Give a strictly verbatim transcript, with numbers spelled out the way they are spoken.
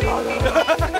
I don't know.